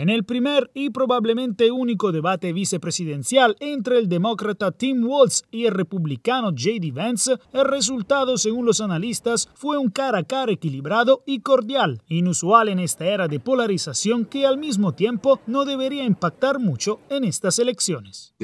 en el primer y probablemente único debate vicepresidencial entre el demócrata Tim Walz y el republicano J.D. Vance, el resultado, según los analistas, fue un cara a cara equilibrado y cordial, inusual en esta era de polarización que al mismo tiempo no debería impactar mucho en estas elecciones.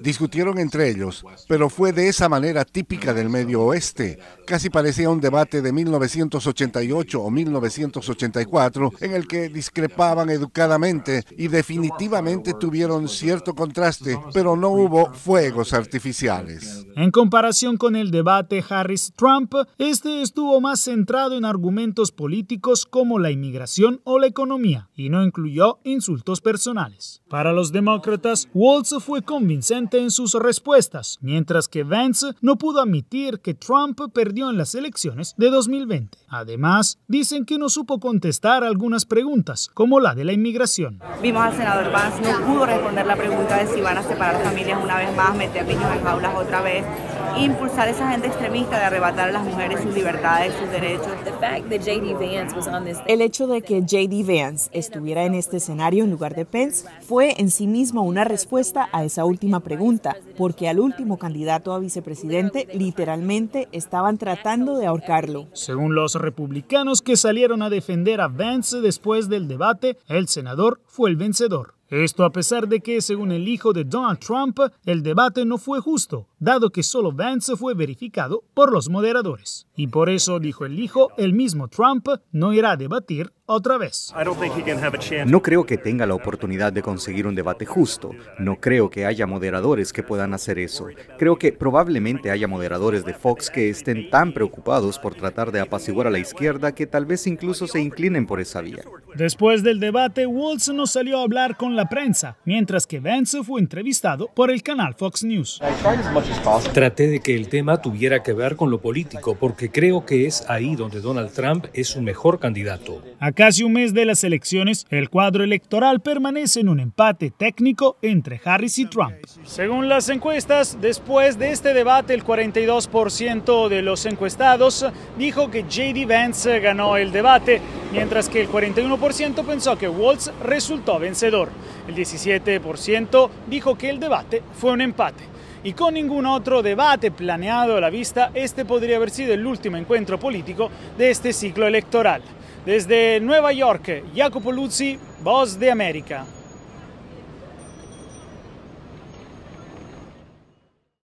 Discutieron entre ellos, pero fue de esa manera típica del Medio Oeste. Casi parecía un debate de 1988 o 1984 en el que discrepaban educadamente y definitivamente tuvieron cierto contraste, pero no hubo fuegos artificiales. En comparación con el debate Harris-Trump, este estuvo más centrado en argumentos políticos como la inmigración o la economía y no incluyó insultos personales. Para los demócratas, Walz fue convincente en sus respuestas, mientras que Vance no pudo admitir que Trump perdió en las elecciones de 2020. Además, dicen que no supo contestar algunas preguntas, como la de la inmigración. Vimos al senador Vance, no pudo responder la pregunta de si van a separar familias una vez más, meter niños en jaulas otra vez, impulsar a esa gente extremista de arrebatar a las mujeres sus libertades, sus derechos. El hecho de que J.D. Vance estuviera en este escenario en lugar de Pence fue en sí mismo una respuesta a esa última pregunta, porque al último candidato a vicepresidente literalmente estaban tratando de ahorcarlo. Según los republicanos que salieron a defender a Vance después del debate, el senador fue el vencedor. Esto a pesar de que, según el hijo de Donald Trump, el debate no fue justo, dado que solo Vance fue verificado por los moderadores. Y por eso, dijo el hijo, el mismo Trump no irá a debatir otra vez. No creo que tenga la oportunidad de conseguir un debate justo. No creo que haya moderadores que puedan hacer eso. Creo que probablemente haya moderadores de Fox que estén tan preocupados por tratar de apaciguar a la izquierda que tal vez incluso se inclinen por esa vía. Después del debate, Walz no salió a hablar con la prensa, mientras que Vance fue entrevistado por el canal Fox News. Traté de que el tema tuviera que ver con lo político, porque creo que es ahí donde Donald Trump es su mejor candidato. A casi un mes de las elecciones, el cuadro electoral permanece en un empate técnico entre Harris y Trump. Según las encuestas, después de este debate, el 42% de los encuestados dijo que J.D. Vance ganó el debate, mientras que el 41% pensó que Walz resultó vencedor. El 17% dijo que el debate fue un empate. Y con ningún otro debate planeado a la vista, este podría haber sido el último encuentro político de este ciclo electoral. Desde Nueva York, Iacopo Luzi, Voz de América.